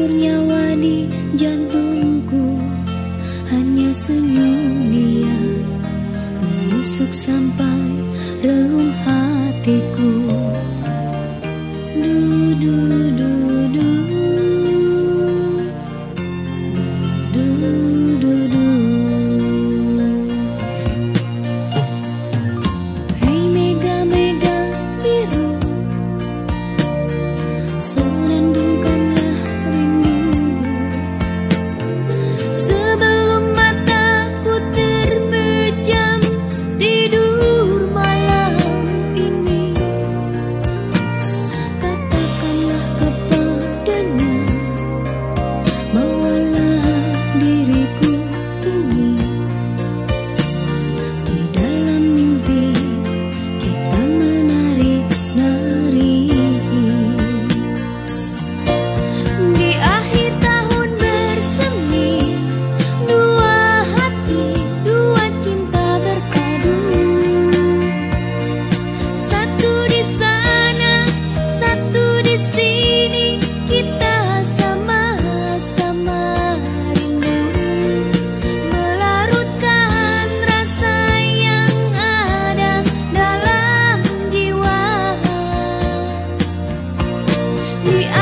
mengubur nyawa di jantungku. Hanya senyum dia menusuk sampai relung hatiku. We